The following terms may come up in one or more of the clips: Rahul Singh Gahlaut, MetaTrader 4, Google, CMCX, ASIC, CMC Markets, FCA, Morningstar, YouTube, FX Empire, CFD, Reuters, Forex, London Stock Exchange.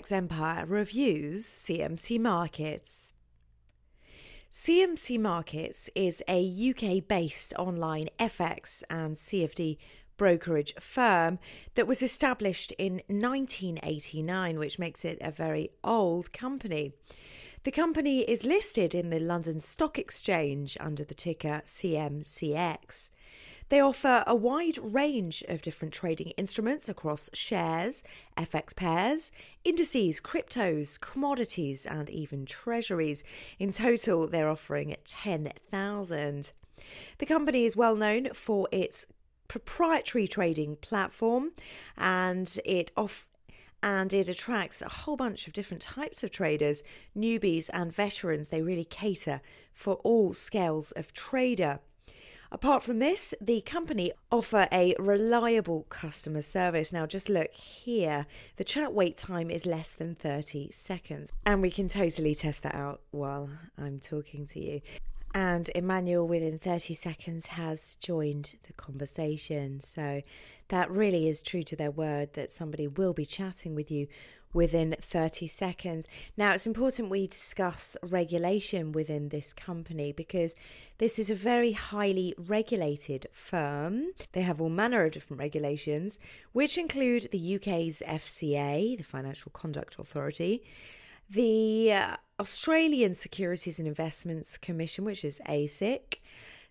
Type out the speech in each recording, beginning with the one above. FX Empire reviews CMC Markets. CMC Markets is a UK-based online FX and CFD brokerage firm that was established in 1989, which makes it a very old company. The company is listed in the London Stock Exchange under the ticker CMCX. They offer a wide range of different trading instruments across shares, FX pairs, indices, cryptos, commodities, and even treasuries. In total, they're offering 10,000. The company is well known for its proprietary trading platform, and it attracts a whole bunch of different types of traders, newbies and veterans. They really cater for all scales of trader. Apart from this, the company offer a reliable customer service. Now just look here, the chat wait time is less than 30 seconds. And we can totally test that out while I'm talking to you. And Emmanuel within 30 seconds has joined the conversation. So that really is true to their word that somebody will be chatting with you within 30 seconds. Now, it's important we discuss regulation within this company because this is a very highly regulated firm. They have all manner of different regulations, which include the UK's FCA, the Financial Conduct Authority, the Australian Securities and Investments Commission, which is ASIC,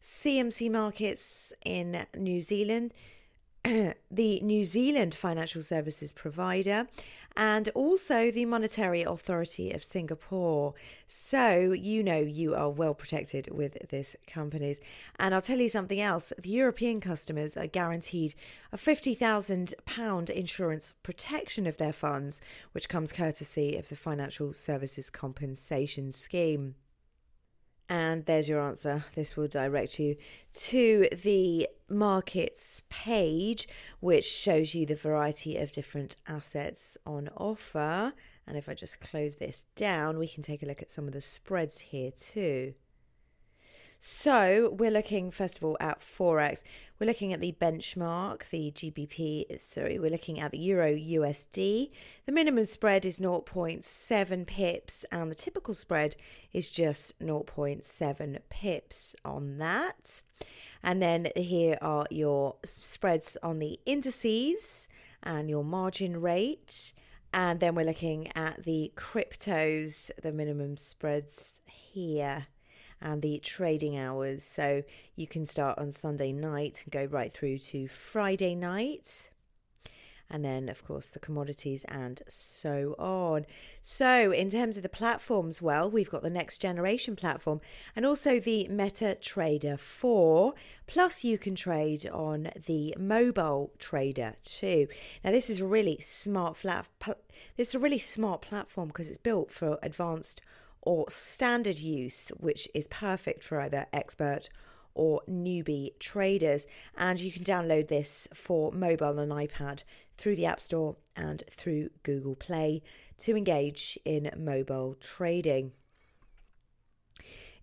CMC Markets in New Zealand, the New Zealand Financial Services Provider, and also the Monetary Authority of Singapore. So you know you are well protected with this companies. And I'll tell you something else, the European customers are guaranteed a £50,000 insurance protection of their funds, which comes courtesy of the Financial Services Compensation Scheme. And there's your answer. This will direct you to the markets page, which shows you the variety of different assets on offer. And if I just close this down, we can take a look at some of the spreads here too. So we're looking, first of all, at Forex. We're looking at the benchmark, the GBP, we're looking at the Euro USD. The minimum spread is 0.7 pips and the typical spread is just 0.7 pips on that. And then here are your spreads on the indices and your margin rate. And then we're looking at the cryptos, the minimum spreads here, and the trading hours. So you can start on Sunday night and go right through to Friday night. And then, of course, the commodities and so on. So in terms of the platforms, well, we've got the next generation platform and also the MetaTrader 4. Plus, you can trade on the mobile trader too. Now, this is a really smart platform because it's built for advanced or standard use, which is perfect for either expert or newbie traders. And you can download this for mobile and iPad through the App Store and through Google Play to engage in mobile trading.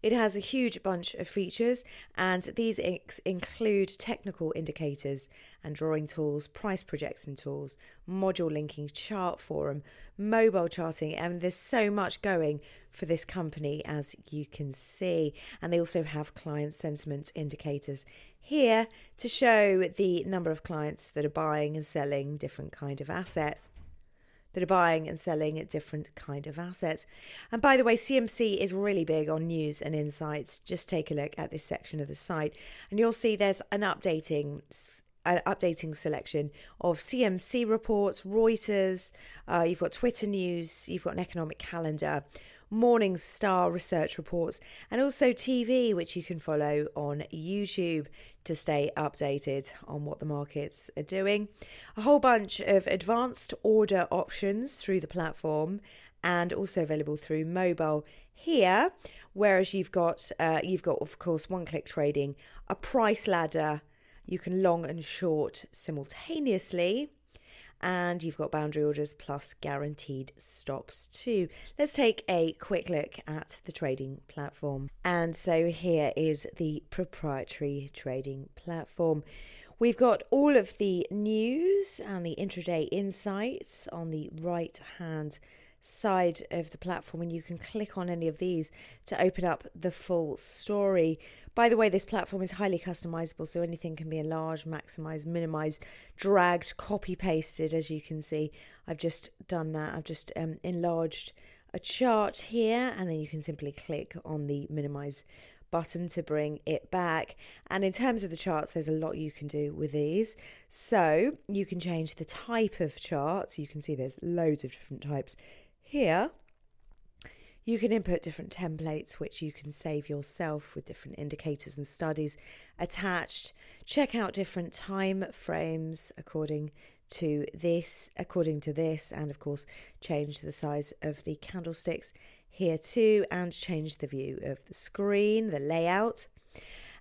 It has a huge bunch of features, and these include technical indicators and drawing tools, price projection tools, module linking, chart forum, mobile charting, and there's so much going for this company, as you can see. And they also have client sentiment indicators here to show the number of clients that are buying and selling different kind of assets. And by the way, CMC is really big on news and insights. Just take a look at this section of the site and you'll see there's an updating selection of CMC reports, Reuters, you've got Twitter news, you've got an economic calendar, Morningstar research reports, and also TV, which you can follow on YouTube to stay updated on what the markets are doing. A whole bunch of advanced order options through the platform and also available through mobile here, whereas you've got of course one-click trading, a price ladder, you can long and short simultaneously, and you've got boundary orders plus guaranteed stops too. Let's take a quick look at the trading platform. And so here is the proprietary trading platform. We've got all of the news and the intraday insights on the right-hand side of the platform, and you can click on any of these to open up the full story. By the way, this platform is highly customizable, so anything can be enlarged, maximized, minimized, dragged, copy-pasted, as you can see. I've just done that. I've just enlarged a chart here, and then you can simply click on the minimize button to bring it back. And in terms of the charts, there's a lot you can do with these. So you can change the type of charts. You can see there's loads of different types here. You can input different templates, which you can save yourself with different indicators and studies attached. Check out different time frames according to this, and of course change the size of the candlesticks here too, and change the view of the screen, the layout.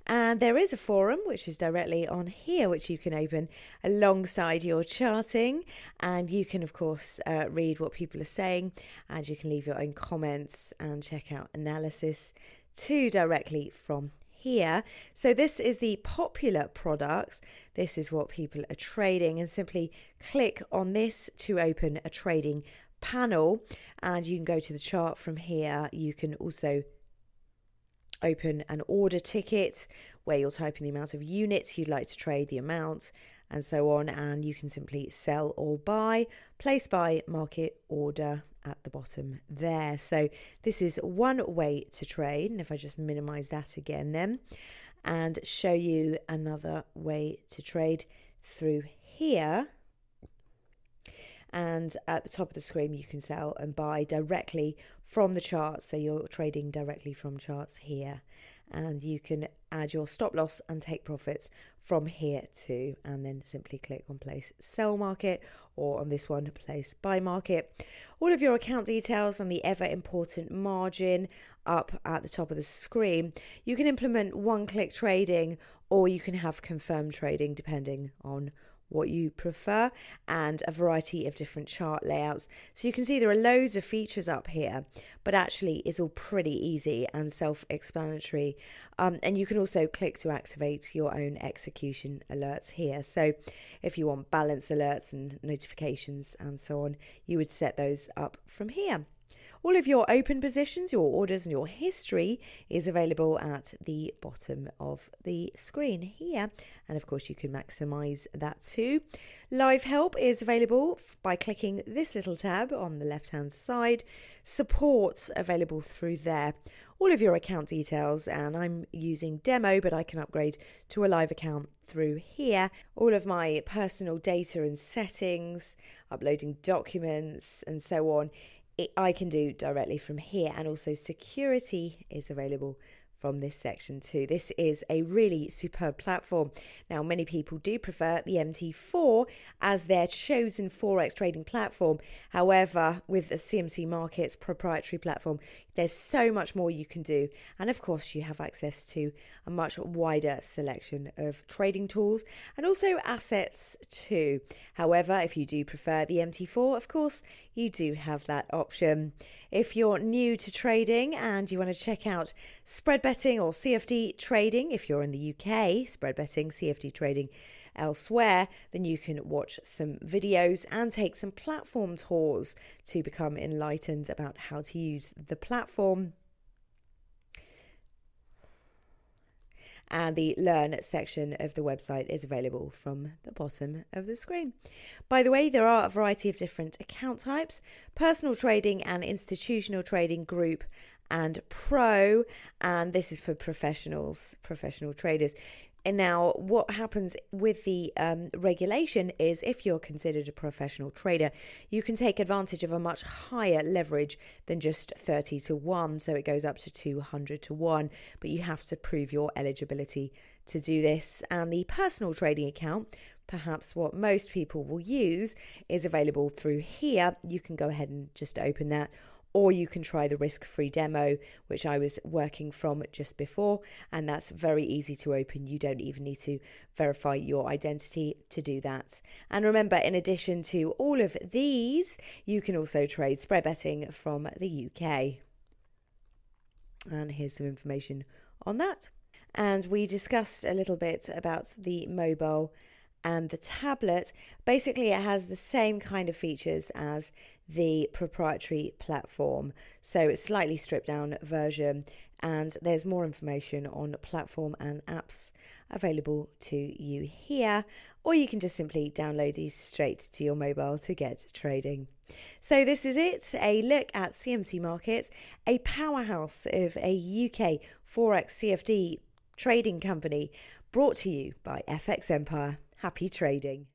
And there is a forum which is directly on here, which you can open alongside your charting, and you can of course read what people are saying, and you can leave your own comments and check out analysis too directly from here. So this is the popular products. This is what people are trading, and simply click on this to open a trading panel, and you can go to the chart from here. You can also open an order ticket where you'll type in the amount of units you'd like to trade, the amount, and so on, and you can simply sell or buy, place buy, market order at the bottom there. So this is one way to trade, and if I just minimize that again then and show you another way to trade through here, and at the top of the screen you can sell and buy directly from the charts, so you're trading directly from charts here, and you can add your stop loss and take profits from here too, and then simply click on place sell market, or on this one place buy market. All of your account details and the ever important margin up at the top of the screen. You can implement one-click trading, or you can have confirmed trading depending on what you prefer, and a variety of different chart layouts. So you can see there are loads of features up here, but actually it's all pretty easy and self-explanatory. And you can also click to activate your own execution alerts here. So if you want balance alerts and notifications and so on, you would set those up from here. All of your open positions, your orders and your history is available at the bottom of the screen here. And of course you can maximize that too. Live help is available by clicking this little tab on the left-hand side. Support's available through there. All of your account details, and I'm using demo, but I can upgrade to a live account through here. All of my personal data and settings, uploading documents and so on. I can do directly from here, and also security is available from this section too. This is a really superb platform. Now, many people do prefer the MT4 as their chosen Forex trading platform. However, with the CMC Markets proprietary platform, there's so much more you can do. And of course, you have access to a much wider selection of trading tools and also assets too. However, if you do prefer the MT4, of course, you do have that option. If you're new to trading and you want to check out spread betting or CFD trading, if you're in the UK, spread betting, CFD trading elsewhere, then you can watch some videos and take some platform tours to become enlightened about how to use the platform. And the Learn section of the website is available from the bottom of the screen. By the way, there are a variety of different account types: personal trading and institutional trading, group and pro, and this is for professionals, professional traders. And now what happens with the regulation is if you're considered a professional trader, you can take advantage of a much higher leverage than just 30 to 1. So it goes up to 200 to 1, but you have to prove your eligibility to do this. And the personal trading account, perhaps what most people will use, is available through here. You can go ahead and just open that, or you can try the risk-free demo, which I was working from just before, and that's very easy to open. You don't even need to verify your identity to do that. And remember, in addition to all of these, you can also trade spread betting from the UK. And here's some information on that. and we discussed a little bit about the mobile and the tablet. Basically, it has the same kind of features as the proprietary platform, so it's slightly stripped down version, and there's more information on platform and apps available to you here, or you can just simply download these straight to your mobile to get trading. So this is it, a look at CMC Markets, a powerhouse of a UK Forex CFD trading company, brought to you by FX Empire. Happy trading.